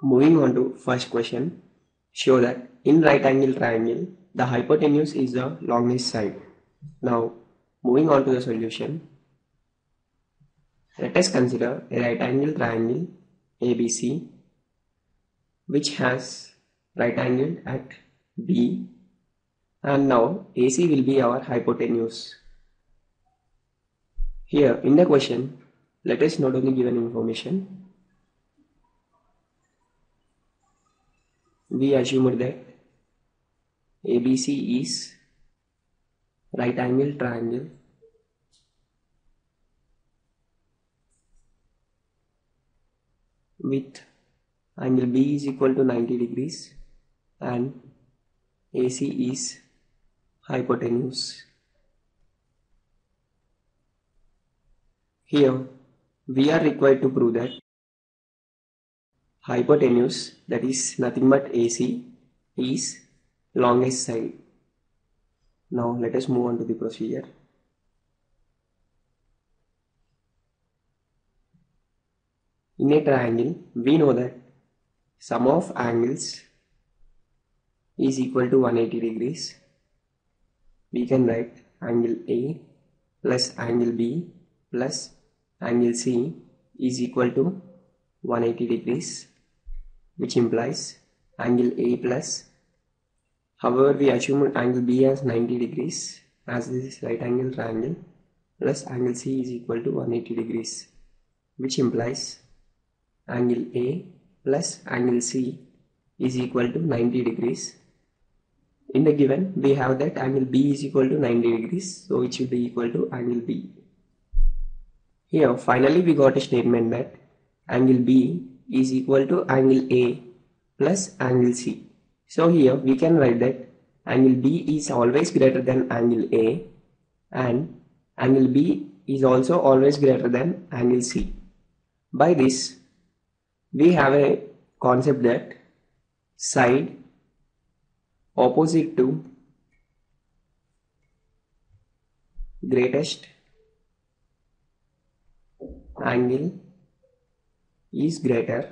Moving on to first question, show that in right angle triangle, the hypotenuse is the longest side. Now, moving on to the solution, let us consider a right angle triangle ABC, which has right angle at B, and now AC will be our hypotenuse. Here in the question, let us note the given information. We assumed that ABC is right angle triangle with angle B is equal to 90 degrees and AC is hypotenuse. Here we are required to prove that hypotenuse, that is nothing but AC, is longest side. Now let us move on to the procedure. In a triangle, we know that sum of angles is equal to 180 degrees. We can write angle A plus angle B plus angle C is equal to 180 degrees, which implies angle A plus, however we assume angle B as 90 degrees as this is right angle triangle, plus angle C is equal to 180 degrees, which implies angle A plus angle C is equal to 90 degrees. In the given, we have that angle B is equal to 90 degrees, so it should be equal to angle B. Here finally we got a statement that angle B is equal to angle A plus angle C. So here we can write that angle B is always greater than angle A and angle B is also always greater than angle C. By this, we have a concept that side opposite to greatest angle is greater.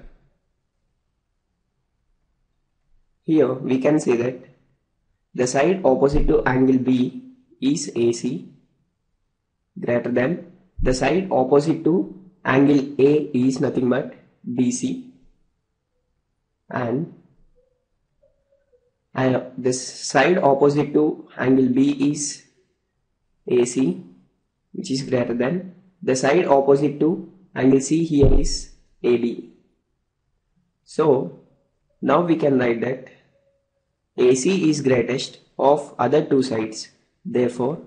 Here we can say that the side opposite to angle B is AC greater than the side opposite to angle A is nothing but BC, and the side opposite to angle B is AC, which is greater than the side opposite to angle C here is AB. So now we can write that AC is greatest of other two sides. Therefore,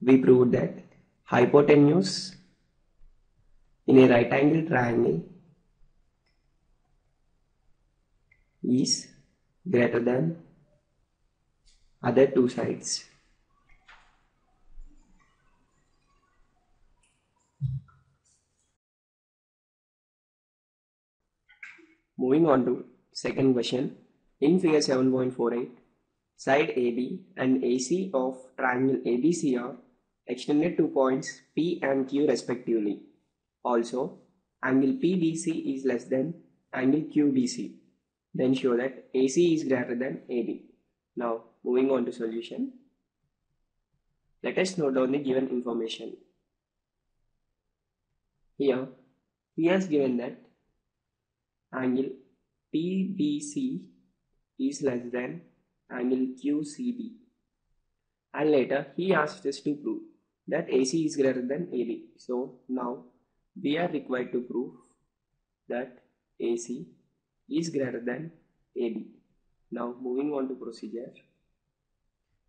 we proved that hypotenuse in a right angle triangle is greater than other two sides. Moving on to second question, in figure 7.48, side AB and AC of triangle ABC are extended to points P and Q respectively. Also, angle PBC is less than angle QBC. Then show that AC is greater than AB. Now, moving on to solution, let us note down the given information. Here, he has given that angle PBC is less than angle QCB, and later he asked us to prove that AC is greater than AB. So now we are required to prove that AC is greater than AB. Now moving on to procedure.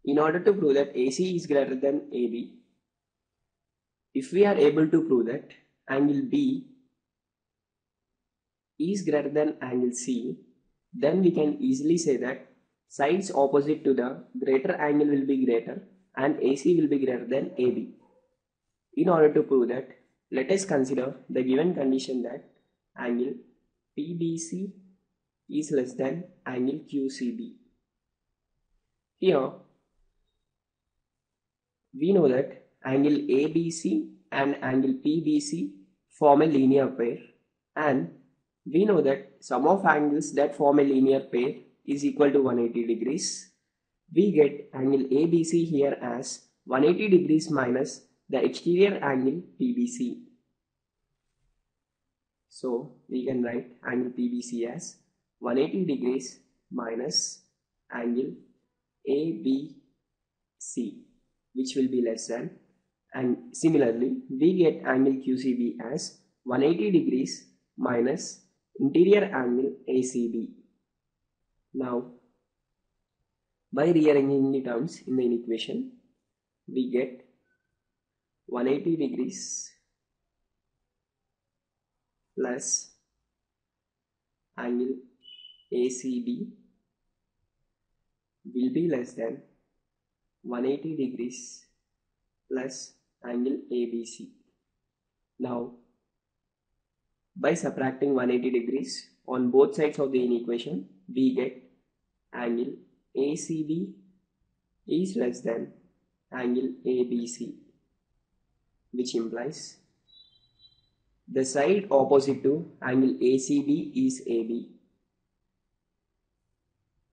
In order to prove that AC is greater than AB, if we are able to prove that angle B is greater than angle C, then we can easily say that sides opposite to the greater angle will be greater and AC will be greater than AB. In order to prove that, let us consider the given condition that angle PBC is less than angle QCB. Here, we know that angle ABC and angle PBC form a linear pair, and We know that sum of angles that form a linear pair is equal to 180 degrees. We get angle ABC here as 180 degrees minus the exterior angle PBC. So we can write angle PBC as 180 degrees minus angle ABC, which will be less than, and similarly we get angle QCB as 180 degrees minus interior angle ACB. Now by rearranging the terms in the equation, we get 180 degrees plus angle ACB will be less than 180 degrees plus angle ABC. Now by subtracting 180 degrees on both sides of the inequation, we get angle ACB is less than angle ABC, which implies the side opposite to angle ACB is AB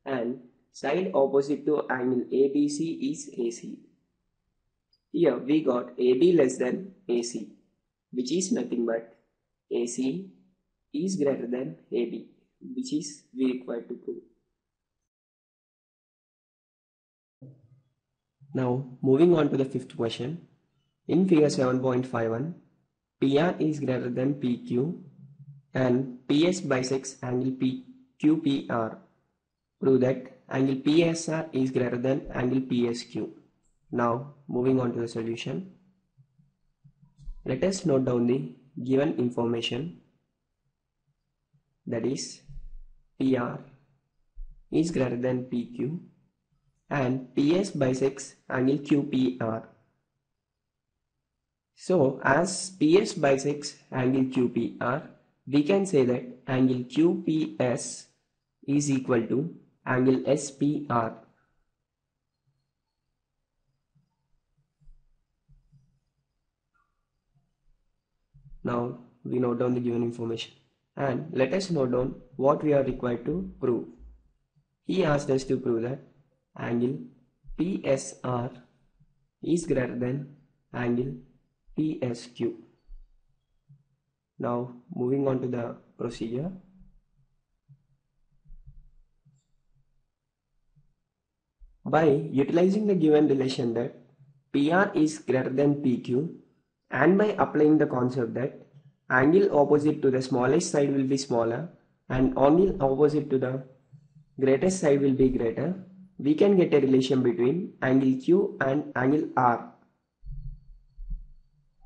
and side opposite to angle ABC is AC. Here we got AB less than AC, which is nothing but AC is greater than AB, which is we required to prove. Now moving on to the fifth question. In figure 7.51, PR is greater than PQ and PS bisects angle QPR. Prove that angle PSR is greater than angle PSQ. Now moving on to the solution. Let us note down the given information, that is PR is greater than PQ and PS bisects angle QPR. So as PS bisects angle QPR, we can say that angle QPS is equal to angle SPR. Now we note down the given information and let us note down what we are required to prove. He asked us to prove that angle PSR is greater than angle PSQ. Now moving on to the procedure. By utilizing the given relation that PR is greater than PQ and by applying the concept that angle opposite to the smallest side will be smaller and angle opposite to the greatest side will be greater, we can get a relation between angle Q and angle R,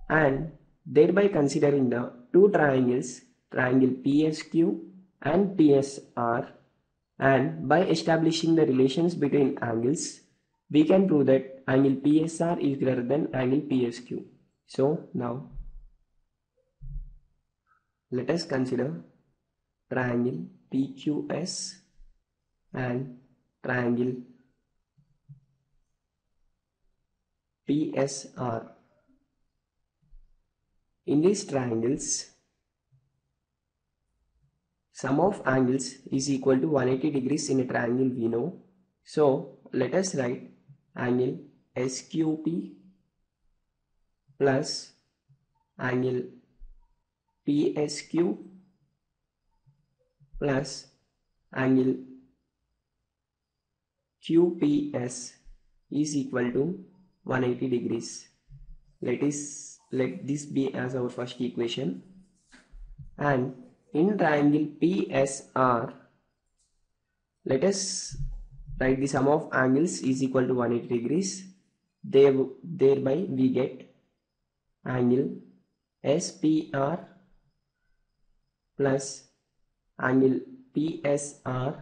and thereby considering the two triangles, triangle PSQ and PSR, and by establishing the relations between angles, we can prove that angle PSR is greater than angle PSQ. So now let us consider triangle PQS and triangle PSR. In these triangles, sum of angles is equal to 180 degrees in a triangle we know. So let us write angle SQP plus angle PSQ plus angle QPS is equal to 180 degrees. Let this be as our first equation, and in triangle PSR, let us write the sum of angles is equal to 180 degrees. Thereby we get angle SPR plus angle PSR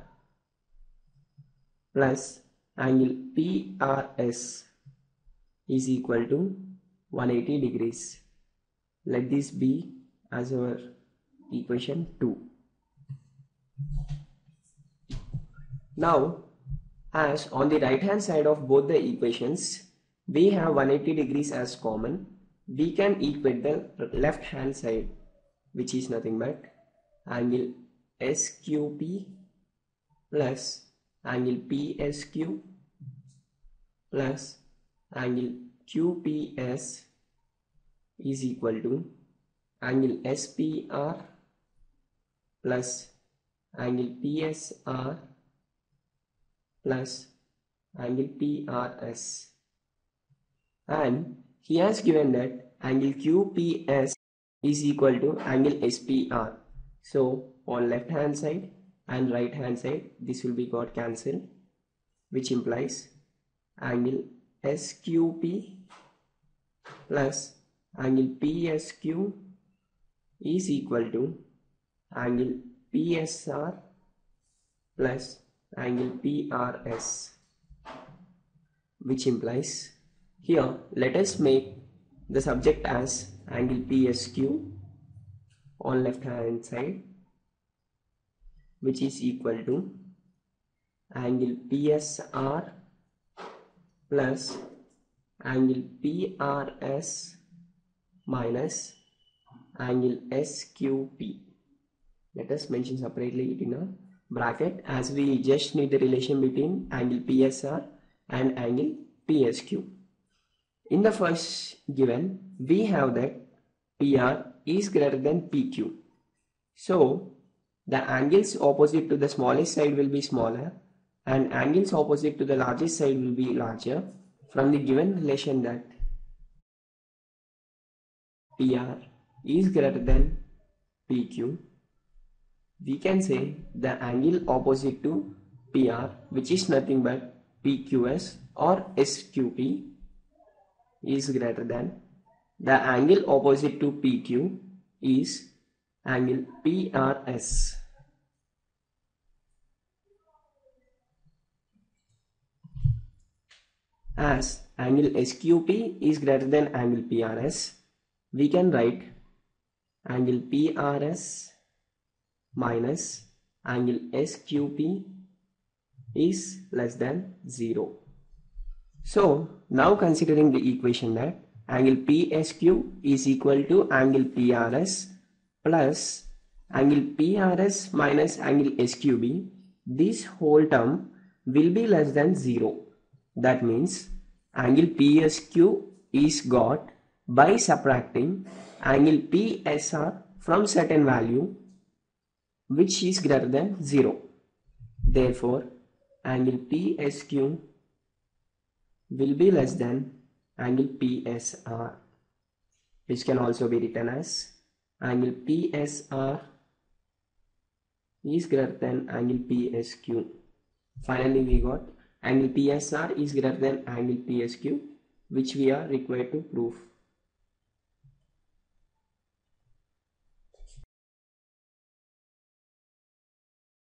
plus angle PRS is equal to 180 degrees. Let this be as our equation 2. Now as on the right hand side of both the equations we have 180 degrees as common, we can equate the left hand side, which is nothing but angle SQP plus angle PSQ plus angle QPS is equal to angle SPR plus angle PSR plus angle PRS, and he has given that angle QPS is equal to angle SPR. So on left hand side and right hand side this will be got cancelled, which implies angle SQP plus angle PSQ is equal to angle PSR plus angle PRS, which implies here let us make the subject as angle PSQ on left hand side, which is equal to angle PSR plus angle PRS minus angle SQP. Let us mention separately it in a bracket, as we just need the relation between angle PSR and angle PSQ. In the first given, we have that PR is greater than PQ. So the angles opposite to the smallest side will be smaller and angles opposite to the largest side will be larger from the given relation that PR is greater than PQ. We can say the angle opposite to PR, which is nothing but PQS or SQP, is greater than the angle opposite to PQ is angle PRS. As angle SQP is greater than angle PRS, we can write angle PRS minus angle SQP is less than 0. So now considering the equation that angle PSQ is equal to angle PRS plus angle PRS minus angle SQB, this whole term will be less than 0. That means angle PSQ is got by subtracting angle PSR from certain value which is greater than 0. Therefore angle PSQ will be less than angle PSR, which can also be written as angle PSR is greater than angle PSQ. Finally we got angle PSR is greater than angle PSQ, which we are required to prove.